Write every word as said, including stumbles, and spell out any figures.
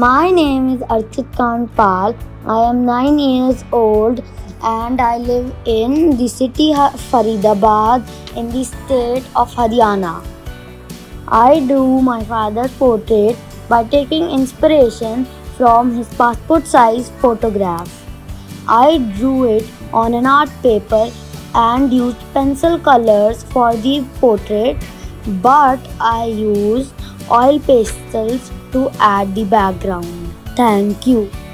My name is Archit Kandpal. I am nine years old and I live in the city Faridabad in the state of Haryana. I do my father's portrait by taking inspiration from his passport size photograph. I drew it on an art paper and used pencil colors for the portrait, but I used oil pastels to add the background. Thank you.